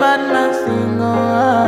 Bad luck single.